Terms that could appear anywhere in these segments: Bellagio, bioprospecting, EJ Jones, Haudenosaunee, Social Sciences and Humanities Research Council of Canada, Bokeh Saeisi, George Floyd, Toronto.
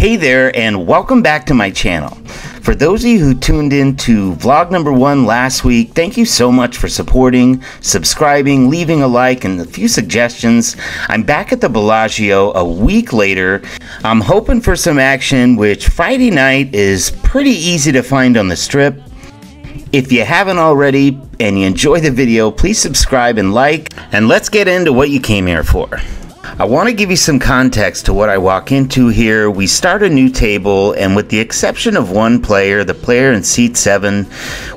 Hey there, and welcome back to my channel. For those of you who tuned in to vlog number 1 last week, thank you so much for supporting, subscribing, leaving a like, and a few suggestions. I'm back at the Bellagio a week later. I'm hoping for some action, which Friday night is pretty easy to find on the Strip. If you haven't already and you enjoy the video, please subscribe and like, and let's get into what you came here for. I want to give you some context to what I walk into here. We start a new table, and with the exception of one player, the player in seat 7,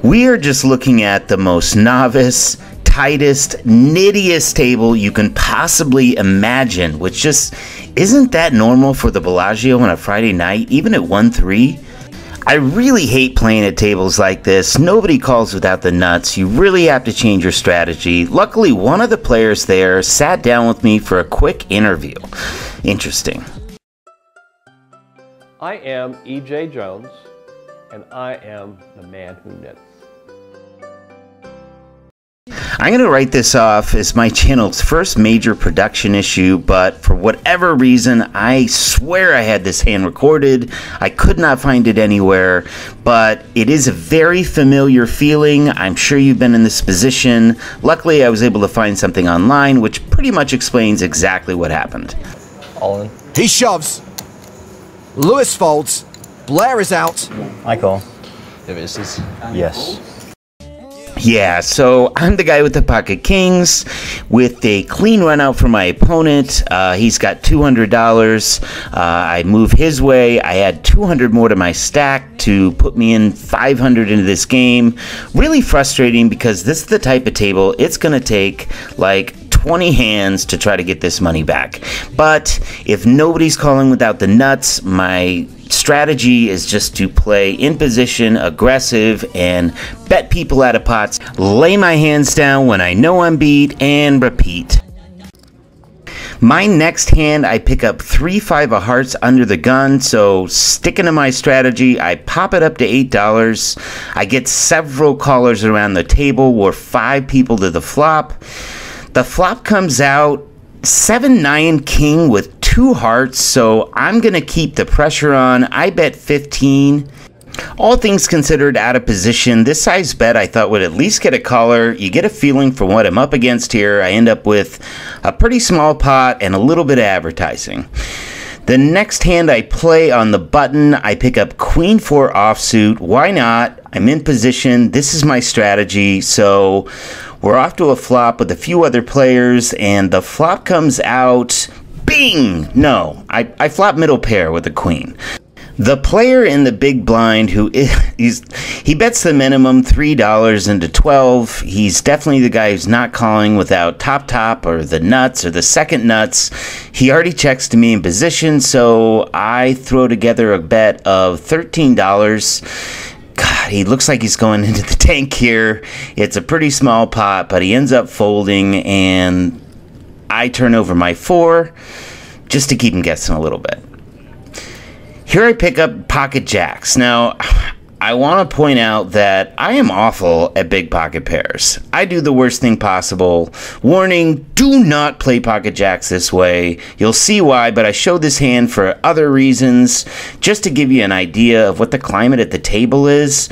we are just looking at the most novice, tightest, nittiest table you can possibly imagine, which just isn't that normal for the Bellagio on a Friday night, even at 1-3. I really hate playing at tables like this. Nobody calls without the nuts. You really have to change your strategy. Luckily, one of the players there sat down with me for a quick interview. Interesting. I am EJ Jones, and I am the man who knits. I'm going to write this off as my channel's first major production issue, but for whatever reason, I swear I had this hand recorded. I could not find it anywhere, but it is a very familiar feeling. I'm sure you've been in this position. Luckily, I was able to find something online, which pretty much explains exactly what happened. All in. He shoves. Lewis folds. Blair is out. I call. Yes. Yeah, so I'm the guy with the pocket kings with a clean run out for my opponent. He's got $200. I move his way. I add 200 more to my stack to put me in 500 into this game. Really frustrating because this is the type of table it's going to take like 20 hands to try to get this money back. But if nobody's calling without the nuts, my strategy is just to play in position, aggressive, and bet people out of pots, lay my hands down when I know I'm beat, and repeat. My next hand, I pick up 3-5 of hearts under the gun, so sticking to my strategy, I pop it up to $8. I get several callers around the table, or 5 people to the flop. The flop comes out 7-9 king with 2 hearts, so I'm going to keep the pressure on. I bet 15. All things considered, out of position, this size bet I thought would at least get a caller. You get a feeling for what I'm up against here. I end up with a pretty small pot and a little bit of advertising. The next hand I play on the button, I pick up Queen 4 offsuit. Why not? I'm in position. This is my strategy, so we're off to a flop with a few other players, and the flop comes out. Bing! No, I flop middle pair with a queen. The player in the big blind, who is, he bets the minimum $3 into 12. He's definitely the guy who's not calling without top or the nuts or the second nuts. He already checks to me in position, so I throw together a bet of $13. God, he looks like he's going into the tank here. It's a pretty small pot, but he ends up folding, and I turn over my 4 just to keep him guessing a little bit. Here I pick up pocket jacks. Now, I want to point out that I am awful at big pocket pairs. I do the worst thing possible. Warning, do not play pocket jacks this way. You'll see why, but I showed this hand for other reasons, just to give you an idea of what the climate at the table is.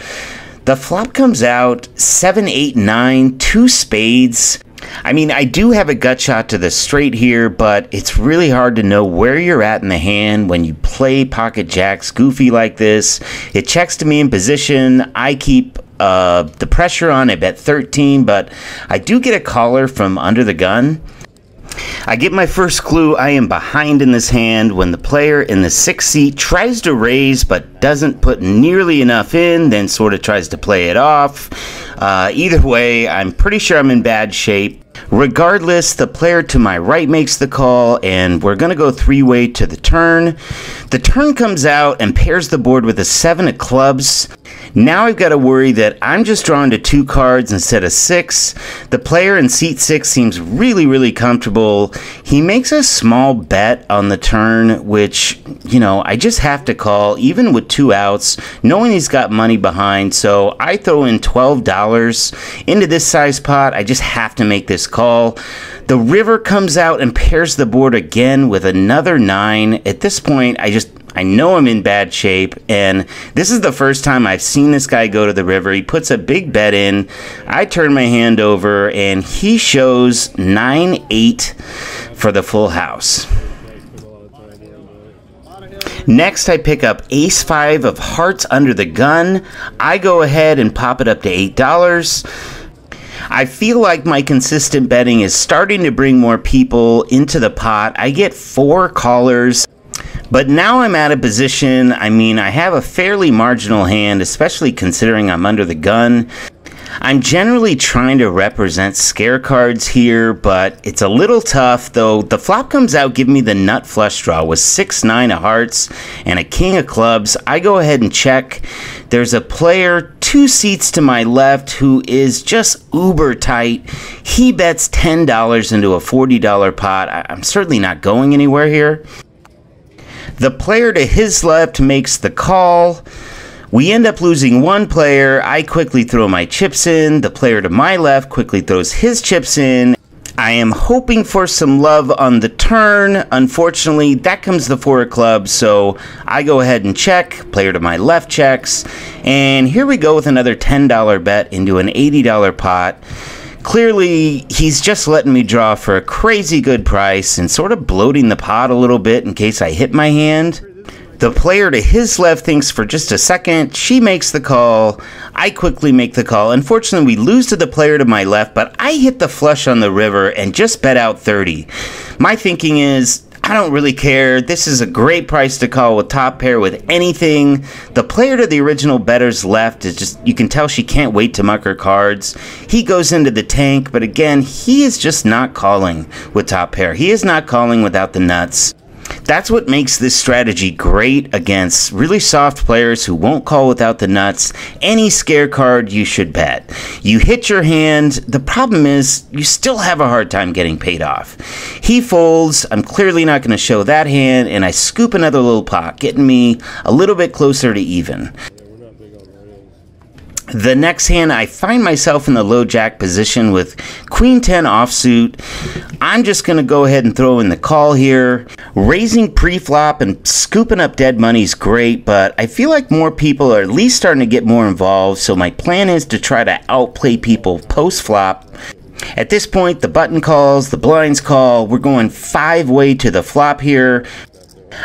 The flop comes out 7-8-9, 2 spades. I mean, I do have a gut shot to the straight here, but it's really hard to know where you're at in the hand when you play pocket jacks goofy like this. It checks to me in position. I keep the pressure on. I bet 13, but I do get a caller from under the gun. I get my first clue. I am behind in this hand when the player in the 6th seat tries to raise but doesn't put nearly enough in, then sort of tries to play it off. Either way, I'm pretty sure I'm in bad shape. Regardless, the player to my right makes the call, and we're going to go three-way to the turn. The turn comes out and pairs the board with a 7 of clubs. Now I've got to worry that I'm just drawn to 2 cards instead of 6. The player in seat 6 seems really, really comfortable. He makes a small bet on the turn, which, you know, I just have to call, even with 2 outs, knowing he's got money behind. So I throw in $12 into this size pot. I just have to make this call. The river comes out and pairs the board again with another 9. At this point, I know I'm in bad shape, and this is the first time I've seen this guy go to the river. He puts a big bet in. I turn my hand over, and he shows 9-8 for the full house. Next, I pick up Ace-5 of hearts under the gun. I go ahead and pop it up to $8. I feel like my consistent betting is starting to bring more people into the pot. I get 4 callers. But now I'm at a position, I mean, I have a fairly marginal hand, especially considering I'm under the gun. I'm generally trying to represent scare cards here, but it's a little tough, though the flop comes out giving me the nut flush draw with 6-9 of hearts and a king of clubs. I go ahead and check. There's a player 2 seats to my left who is just uber tight. He bets $10 into a $40 pot. I'm certainly not going anywhere here. The player to his left makes the call. We end up losing 1 player. I quickly throw my chips in. The player to my left quickly throws his chips in. I am hoping for some love on the turn. Unfortunately, that comes the 4 of clubs, so I go ahead and check. Player to my left checks. And here we go with another $10 bet into an $80 pot. Clearly, he's just letting me draw for a crazy good price and sort of bloating the pot a little bit in case I hit my hand. The player to his left thinks for just a second. She makes the call. I quickly make the call. Unfortunately, we lose to the player to my left, but I hit the flush on the river and just bet out 30. My thinking is, I don't really care. This is a great price to call with top pair with anything. The player to the original better's left is just, you can tell she can't wait to muck her cards. He goes into the tank, but again, he is just not calling with top pair. He is not calling without the nuts. That's what makes this strategy great against really soft players who won't call without the nuts. Any scare card you should bet. You hit your hand. The problem is you still have a hard time getting paid off. He folds. I'm clearly not going to show that hand, and I scoop another little pot, getting me a little bit closer to even. The next hand, I find myself in the low jack position with Queen-10 offsuit. I'm just going to go ahead and throw in the call here. Raising pre-flop and scooping up dead money is great, but I feel like more people are at least starting to get more involved, so my plan is to try to outplay people post-flop. At this point, the button calls, the blinds call. We're going 5-way to the flop here.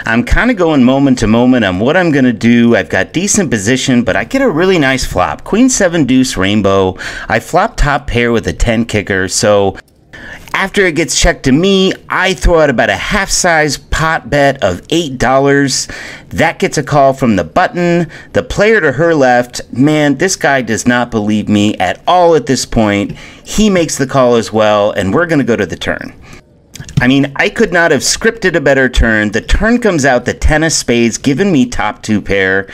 I'm kind of going moment to moment on what I'm going to do. I've got decent position, but I get a really nice flop. Queen-7 deuce rainbow. I flop top pair with a 10 kicker. So after it gets checked to me, I throw out about a half-size pot bet of $8. That gets a call from the button. The player to her left, man, this guy does not believe me at all at this point. He makes the call as well, and we're going to go to the turn. I mean, I could not have scripted a better turn. The turn comes out, the 10 of spades, giving me top 2 pair.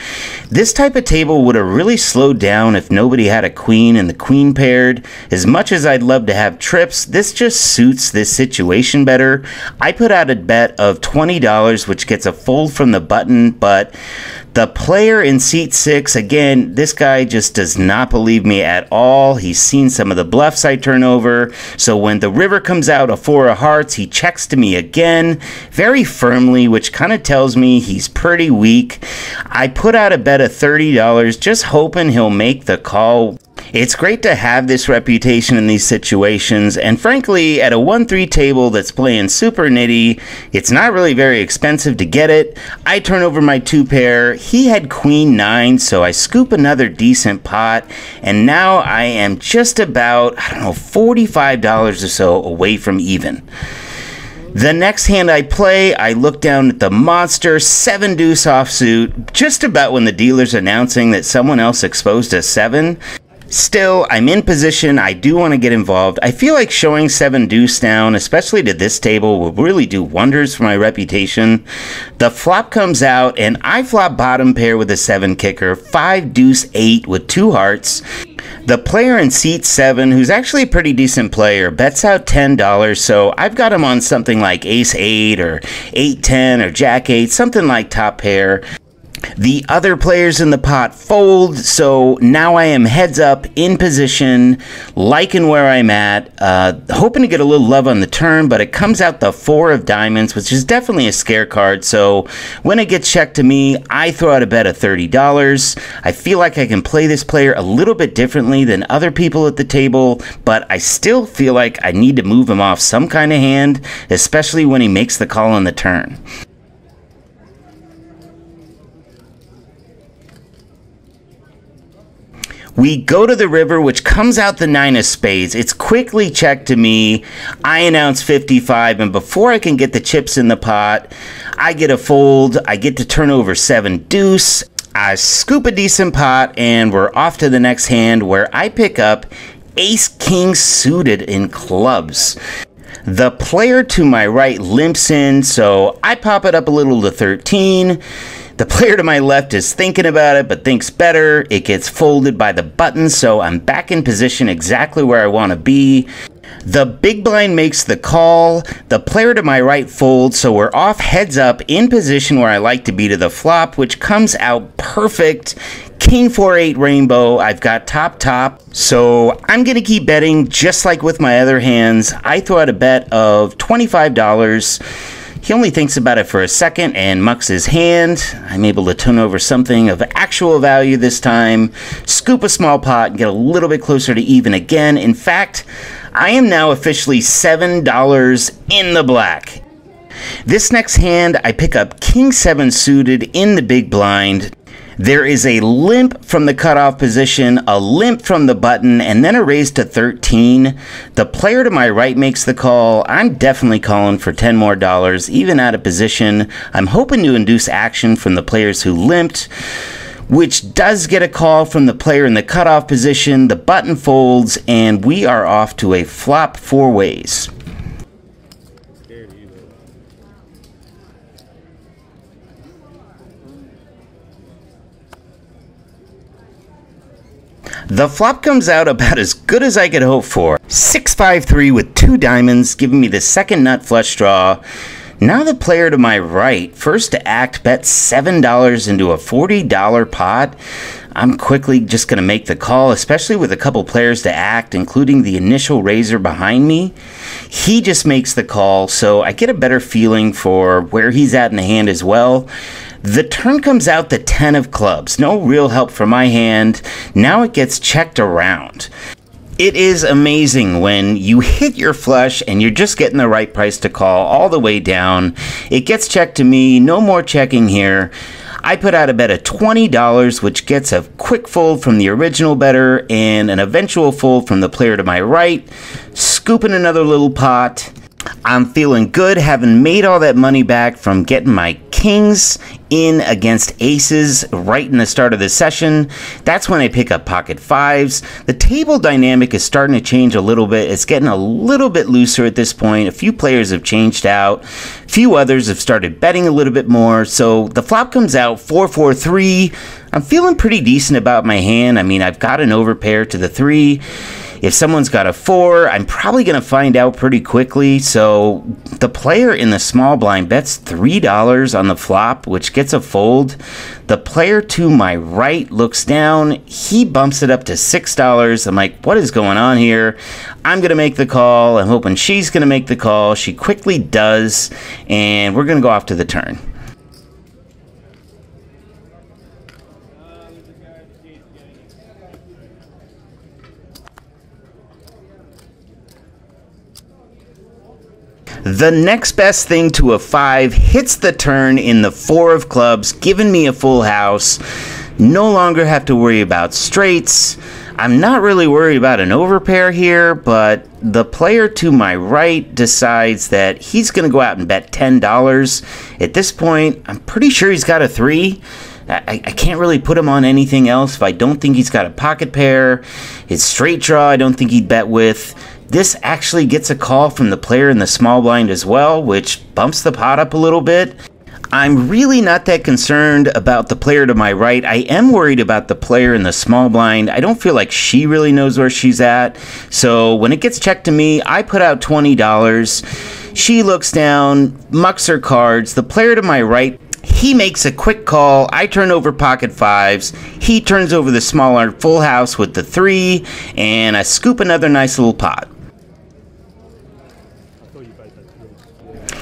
This type of table would have really slowed down if nobody had a queen and the queen paired. As much as I'd love to have trips, this just suits this situation better. I put out a bet of $20, which gets a fold from the button, but the player in seat 6, again, this guy just does not believe me at all. He's seen some of the bluffs I turn over. So when the river comes out, a 4 of hearts, he checks to me again very firmly, which kind of tells me he's pretty weak. I put out a bet of $30, just hoping he'll make the call. It's great to have this reputation in these situations, and frankly, at a 1-3 table that's playing super nitty, it's not really very expensive to get it. I turn over my 2 pair. He had Queen-9, so I scoop another decent pot, and now I am just about, I don't know, $45 or so away from even. The next hand I play, I look down at the monster, 7 deuce offsuit, just about when the dealer's announcing that someone else exposed a 7. Still, I'm in position, I do want to get involved. I feel like showing 7 deuce down, especially to this table, will really do wonders for my reputation. The flop comes out, and I flop bottom pair with a 7 kicker, 5 deuce 8 with 2 hearts. The player in seat 7, who's actually a pretty decent player, bets out $10, so I've got him on something like ace 8 or 8-10 or jack 8, something like top pair. The other players in the pot fold, so now I am heads up, in position, liking where I'm at, hoping to get a little love on the turn, but it comes out the 4 of diamonds, which is definitely a scare card, so when it gets checked to me, I throw out a bet of $30. I feel like I can play this player a little bit differently than other people at the table, but I still feel like I need to move him off some kind of hand, especially when he makes the call on the turn. We go to the river, which comes out the 9 of spades. It's quickly checked to me. I announce 55, and before I can get the chips in the pot, I get a fold. I get to turn over 7 deuce. I scoop a decent pot, and we're off to the next hand, where I pick up ace king suited in clubs. The player to my right limps in, so I pop it up a little to 13. The player to my left is thinking about it, but thinks better. It gets folded by the button, so I'm back in position exactly where I want to be. The big blind makes the call. The player to my right folds, so we're off heads up, in position where I like to be to the flop, which comes out perfect. King 4-8 rainbow, I've got top, so I'm gonna keep betting just like with my other hands. I throw out a bet of $25. He only thinks about it for a second and mucks his hand. I'm able to turn over something of actual value this time, scoop a small pot, and get a little bit closer to even again. In fact, I am now officially $7 in the black. This next hand, I pick up king 7 suited in the big blind. There is a limp from the cutoff position, a limp from the button, and then a raise to 13. The player to my right makes the call. I'm definitely calling for $10 more, even out of position. I'm hoping to induce action from the players who limped, which does get a call from the player in the cutoff position. The button folds, and we are off to a flop 4 ways. The flop comes out about as good as I could hope for. 6-5-3 with 2 diamonds, giving me the second nut flush draw. Now the player to my right, first to act, bets $7 into a $40 pot. I'm quickly just going to make the call, especially with a couple players to act, including the initial raiser behind me. He just makes the call, so I get a better feeling for where he's at in the hand as well. The turn comes out the 10 of clubs. No real help for my hand. Now it gets checked around. It is amazing when you hit your flush and you're just getting the right price to call all the way down. It gets checked to me. No more checking here. I put out a bet of $20, which gets a quick fold from the original better and an eventual fold from the player to my right. Scooping another little pot. I'm feeling good, having made all that money back from getting my kings in against aces right in the start of the session. That's when I pick up pocket 5s. The table dynamic is starting to change a little bit. It's getting a little bit looser at this point. A few players have changed out. A few others have started betting a little bit more. So the flop comes out 4-4-3. I'm feeling pretty decent about my hand. I mean, I've got an overpair to the 3. If someone's got a 4, I'm probably going to find out pretty quickly. So the player in the small blind bets $3 on the flop, which gets a fold. The player to my right looks down. He bumps it up to $6. I'm like, what is going on here? I'm going to make the call. I'm hoping she's going to make the call. She quickly does, and we're going to go off to the turn. The next best thing to a 5 hits the turn in the 4 of clubs, giving me a full house. No longer have to worry about straights. I'm not really worried about an overpair here, but the player to my right decides that he's going to go out and bet $10. At this point, I'm pretty sure he's got a 3. I can't really put him on anything else. If I don't think he's got a pocket pair, his straight draw I don't think he'd bet with. This actually gets a call from the player in the small blind as well, which bumps the pot up a little bit. I'm really not that concerned about the player to my right. I am worried about the player in the small blind. I don't feel like she really knows where she's at. So when it gets checked to me, I put out $20. She looks down, mucks her cards. The player to my right, he makes a quick call. I turn over pocket fives. He turns over the smaller full house with the three, and I scoop another nice little pot.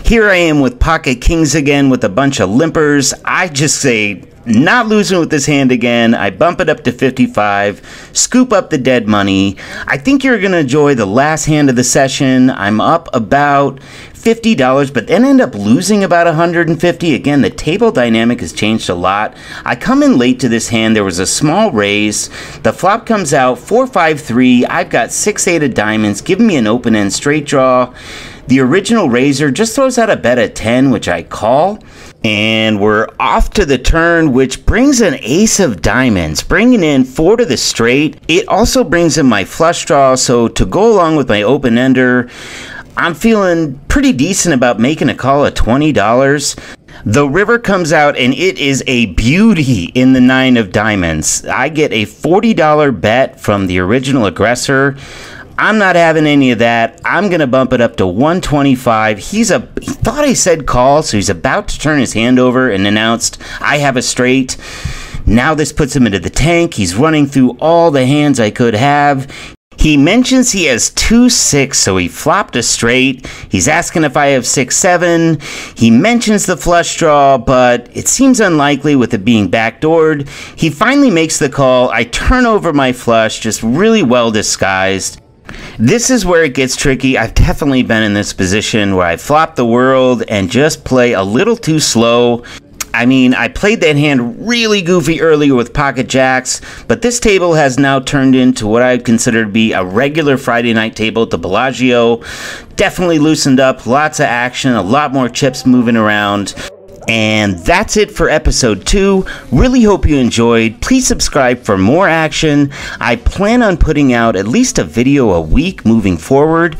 Here I am with pocket kings again with a bunch of limpers. I just say, not losing with this hand again. I bump it up to 55, scoop up the dead money. I think you're going to enjoy the last hand of the session. I'm up about $50, but then end up losing about $150. Again, the table dynamic has changed a lot. I come in late to this hand. There was a small raise. The flop comes out 4-5-3. I've got 6-8 of diamonds, giving me an open end straight draw. The original raiser just throws out a bet of 10, which I call. And we're off to the turn, which brings an ace of diamonds, bringing in 4 to the straight. It also brings in my flush draw, so to go along with my open ender, I'm feeling pretty decent about making a call at $20. The river comes out, and it is a beauty in the 9 of diamonds. I get a $40 bet from the original aggressor. I'm not having any of that. I'm going to bump it up to 125. He thought I said call, so he's about to turn his hand over and announced, I have a straight. Now this puts him into the tank. He's running through all the hands I could have. He mentions he has 2-6, so he flopped a straight. He's asking if I have 6-7. He mentions the flush draw, but it seems unlikely with it being backdoored. He finally makes the call. I turn over my flush, just really well disguised. This is where it gets tricky. I've definitely been in this position where I flop the world and just play a little too slow. I mean, I played that hand really goofy earlier with pocket jacks, but this table has now turned into what I would consider to be a regular Friday night table at the Bellagio. Definitely loosened up, lots of action, a lot more chips moving around. And that's it for episode 2. Really hope you enjoyed. Please subscribe for more action. I plan on putting out at least a video a week moving forward.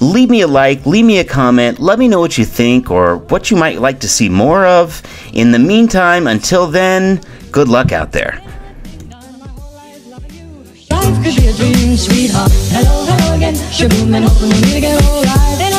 Leave me a like, leave me a comment. Let me know what you think or what you might like to see more of. In the meantime, until then, good luck out there. Life could be a dream, sweetheart. Hello, hello again. Shaboom, and hoping we meet again. All right.